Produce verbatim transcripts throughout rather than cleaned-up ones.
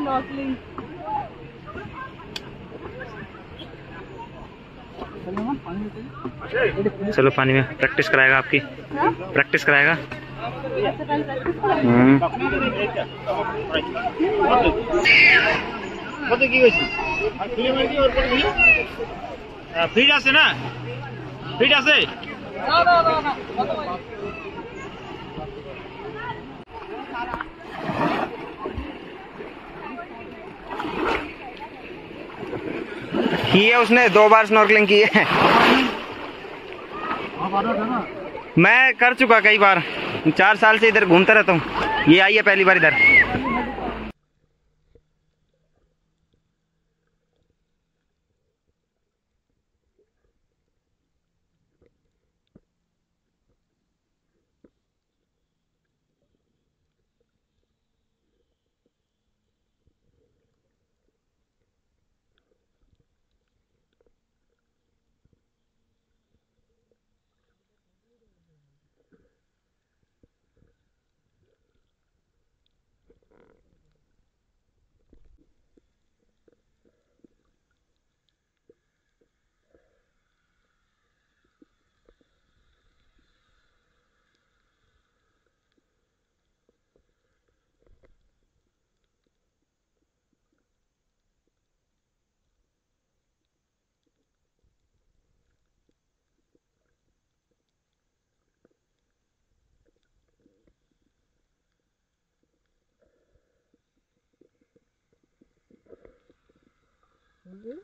Snorkeling. चलो पानी में प्रैक्टिस कराएगा आपकी हा? प्रैक्टिस कराएगा फ्रीज आसे ना फ्रीज आसे ना ना ना की है उसने दो बार स्नॉर्कलिंग की है। मैं कर चुका कई बार, चार साल से इधर घूमता रहता हूँ, ये आई है पहली बार इधर। Mm-hmm.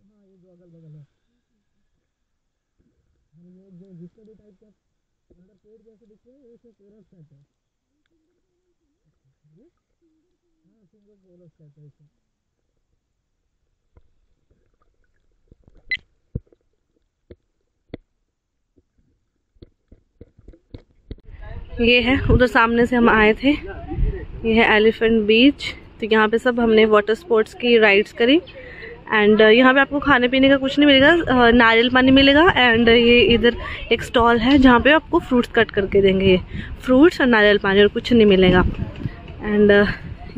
हाँ ये जो अगल बगल है जो जिसका भी टाइप का अंदर पेड़ जैसे दिखते हैं वैसे कोरस कहते हैं। हाँ सिंगल कोरस कहते हैं इसे। ये है उधर सामने से हम आए थे, ये है एलिफेंट बीच। तो यहाँ पे सब हमने वाटर स्पोर्ट्स की राइड्स करी एंड यहाँ पे आपको खाने पीने का कुछ नहीं मिलेगा, नारियल पानी मिलेगा। एंड ये इधर एक स्टॉल है जहाँ पे आपको फ्रूट्स कट करके देंगे, ये फ्रूट्स और नारियल पानी और कुछ नहीं मिलेगा। एंड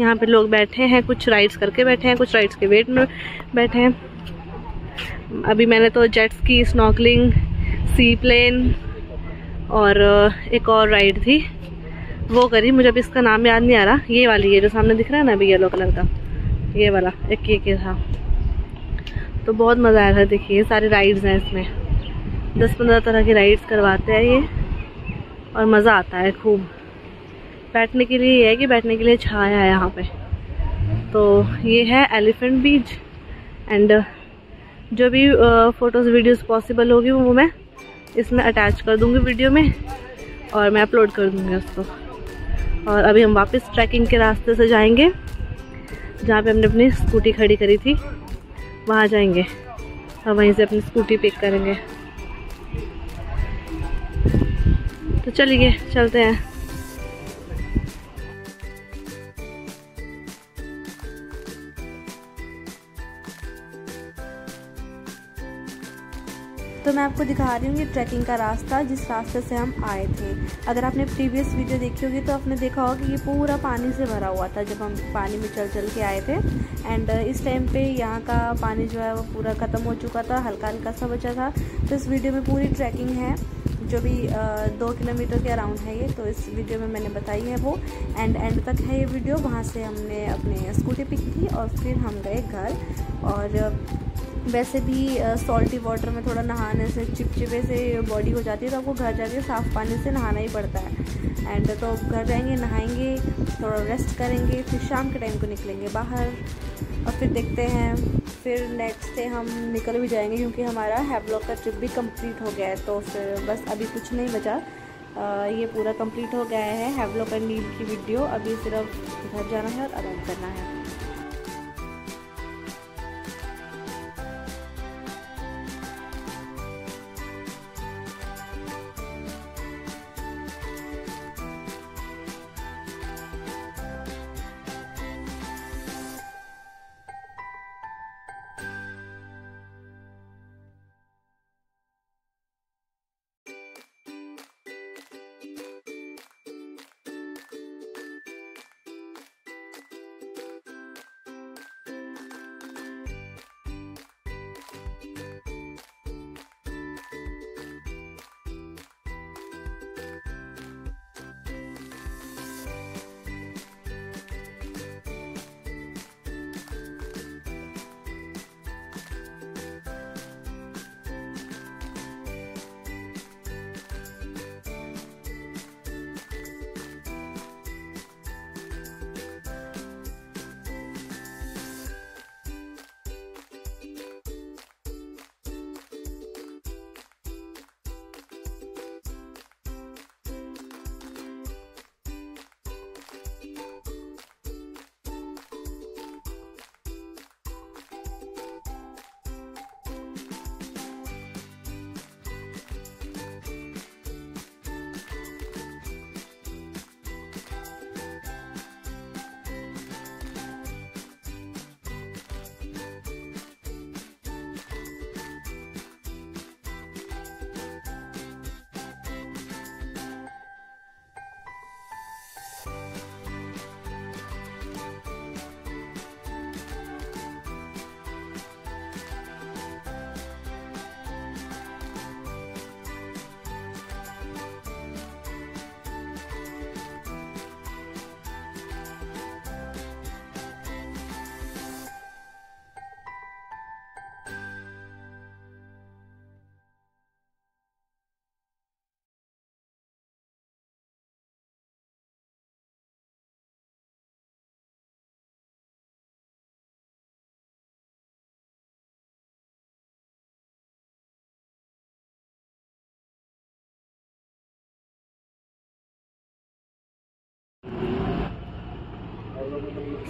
यहाँ पे लोग बैठे हैं, कुछ राइड्स करके बैठे हैं, कुछ राइड्स के वेट में बैठे हैं। अभी मैंने तो जेट्स की, स्नॉर्कलिंग, सी प्लेन और एक और राइड थी वो करी, मुझे अभी इसका नाम याद नहीं आ रहा। ये वाली है जो सामने दिख रहा है ना अभी येलो कलर का, ये वाला एक एक था। तो बहुत मज़ा आया था। देखिए सारे राइड्स हैं इसमें, दस पंद्रह तरह की राइड्स करवाते हैं ये, और मज़ा आता है खूब। बैठने के लिए ये है कि बैठने के लिए छाया है यहाँ पे। तो ये है एलिफेंट बीच, एंड जो भी फ़ोटोज़ वीडियोस पॉसिबल होगी वो मैं इसमें अटैच कर दूँगी वीडियो में, और मैं अपलोड कर दूँगी उसको। और अभी हम वापस ट्रैकिंग के रास्ते से जाएंगे, जहाँ पे हमने अपनी स्कूटी खड़ी करी थी वहाँ जाएंगे, और वहीं से अपनी स्कूटी पिक करेंगे। तो चलिए चलते हैं। तो मैं आपको दिखा रही हूँ ये ट्रैकिंग का रास्ता जिस रास्ते से हम आए थे। अगर आपने प्रीवियस वीडियो देखी होगी तो आपने देखा होगा कि ये पूरा पानी से भरा हुआ था जब हम पानी में चल चल के आए थे। एंड इस टाइम पे यहाँ का पानी जो है वो पूरा ख़त्म हो चुका था, हल्का हल्का सा बचा था। तो इस वीडियो में पूरी ट्रैकिंग है जो भी दो किलोमीटर के अराउंड है ये, तो इस वीडियो में मैंने बताई है वो। एंड एंड तक है ये वीडियो। वहाँ से हमने अपने स्कूटी पिक की और फिर हम गए घर। और वैसे भी सॉल्टी वाटर में थोड़ा नहाने से चिपचिपे से बॉडी हो जाती है, तो आपको घर जाके साफ़ पानी से नहाना ही पड़ता है। एंड तो घर जाएंगे, नहाएंगे, थोड़ा रेस्ट करेंगे, फिर शाम के टाइम को निकलेंगे बाहर, और फिर देखते हैं फिर नेक्स्ट डे हम निकल भी जाएंगे, क्योंकि हमारा हैवलॉक का ट्रिप भी कंप्लीट हो गया है। तो फिर बस अभी कुछ नहीं बचा, आ, ये पूरा कंप्लीट हो गया है हैवलॉक एंड नील की वीडियो। अभी सिर्फ घर जाना है और आराम करना है।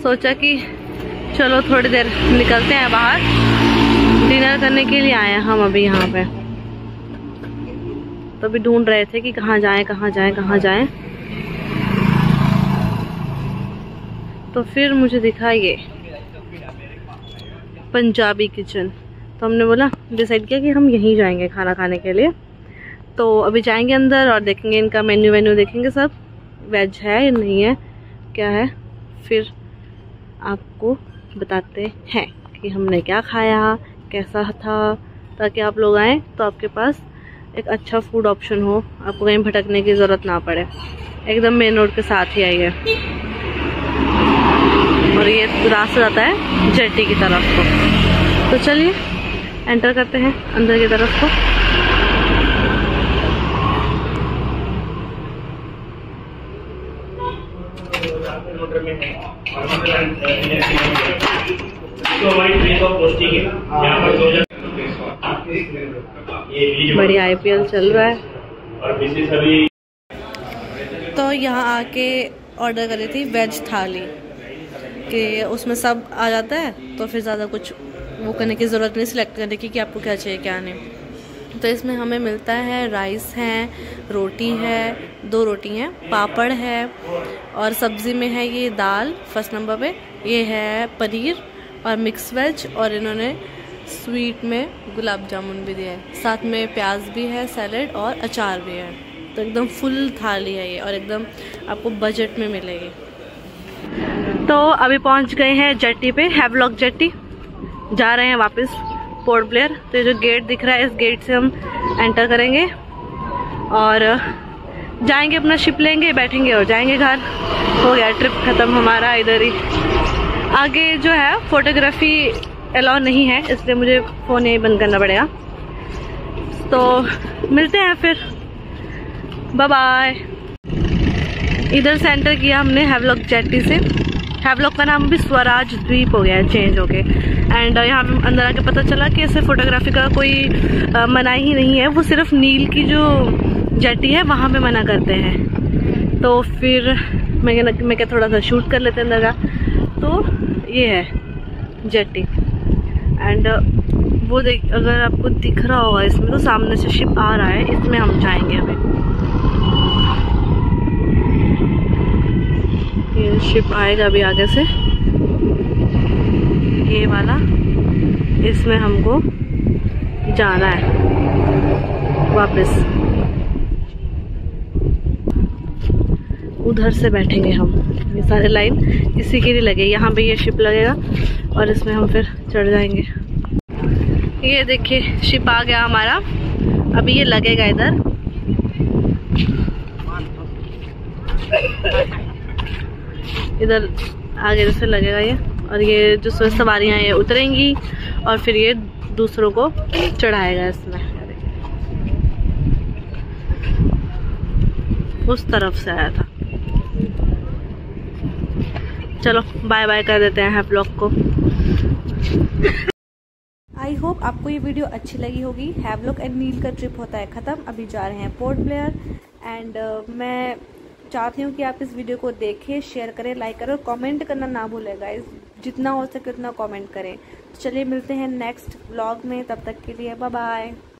सोचा कि चलो थोड़ी देर निकलते हैं बाहर, डिनर करने के लिए आए हैं हम अभी यहाँ पे। तो अभी ढूंढ रहे थे कि कहाँ जाएं कहाँ जाएं कहाँ जाएं, तो फिर मुझे दिखा ये पंजाबी किचन। तो हमने बोला, डिसाइड किया कि हम यहीं जाएंगे खाना खाने के लिए। तो अभी जाएंगे अंदर और देखेंगे इनका मेन्यू वेन्यू, देखेंगे सब वेज है या नहीं है, क्या है, फिर आपको बताते हैं कि हमने क्या खाया, कैसा था, ताकि आप लोग आएँ तो आपके पास एक अच्छा फूड ऑप्शन हो, आपको कहीं भटकने की ज़रूरत ना पड़े। एकदम मेन रोड के साथ ही आई है। और ये रास्ता जाता है जेटी की तरफ को। तो चलिए एंटर करते हैं अंदर की तरफ को। बड़ी आईपीएल चल रहा है। तो यहाँ आके ऑर्डर करी थी वेज थाली कि उसमें सब आ जाता है, तो फिर ज़्यादा कुछ वो करने की ज़रूरत नहीं, सिलेक्ट करने की कि आपको क्या चाहिए क्या नहीं। तो इसमें हमें मिलता है राइस है, रोटी है, दो रोटी हैं, पापड़ है, और सब्ज़ी में है ये दाल फर्स्ट नंबर पे, ये है पनीर और मिक्स वेज, और इन्होंने स्वीट में गुलाब जामुन भी दिया है, साथ में प्याज भी है, सैलेड और अचार भी है। तो एकदम फुल थाली है ये, और एकदम आपको बजट में मिलेगी। तो अभी पहुंच गए हैं जेटी पे, हैवलॉक जेटी, जा रहे हैं वापस पोर्ट ब्लेयर। तो ये जो गेट दिख रहा है, इस गेट से हम एंटर करेंगे और जाएंगे, अपना शिप लेंगे, बैठेंगे और जाएंगे घर। हो गया ट्रिप ख़त्म हमारा इधर ही। आगे जो है फोटोग्राफी अलाउ नहीं है, इसलिए मुझे फ़ोन यही बंद करना पड़ेगा। तो मिलते हैं फिर, बाय बाय। इधर से एंटर किया हमने हैवलॉक जेटी से। हैवलॉक का नाम भी स्वराज द्वीप हो गया है चेंज होके। एंड यहाँ पे अंदर आके पता चला कि ऐसे फोटोग्राफी का कोई मनाही ही नहीं है, वो सिर्फ नील की जो जेटी है वहाँ पे मना करते हैं। तो फिर मैं मैं क्या थोड़ा सा शूट कर लेते हैं अंदर का। तो ये है जेटी। एंड वो देख, अगर आपको दिख रहा होगा इसमें, तो सामने से शिप आ रहा है, इसमें हम जाएंगे अभी। ये शिप आएगा अभी आगे से, ये वाला, इसमें हमको जाना है वापस। उधर से बैठेंगे हम, ये सारे लाइन इसी के लिए लगे। यहाँ पे ये शिप लगेगा और इसमें हम फिर चढ़ जाएंगे। ये देखिए शिप आ गया हमारा, अभी ये लगेगा इधर इधर आगे जैसे लगेगा ये। और ये जो सवारियाँ ये उतरेंगी और फिर ये दूसरों को चढ़ाएगा इसमें। उस तरफ से आया था। चलो बाय बाय कर देते हैं ब्लॉग को। आई होप आपको ये वीडियो अच्छी लगी होगी। हैवलॉक एंड नील का ट्रिप होता है ख़त्म। अभी जा रहे हैं पोर्ट ब्लेयर। एंड uh, मैं चाहती हूँ कि आप इस वीडियो को देखें, शेयर करें, लाइक करें और कमेंट करना ना भूलें गाइस। जितना हो सके उतना कमेंट करें। तो चलिए मिलते हैं नेक्स्ट व्लॉग में, तब तक के लिए बाय बाय।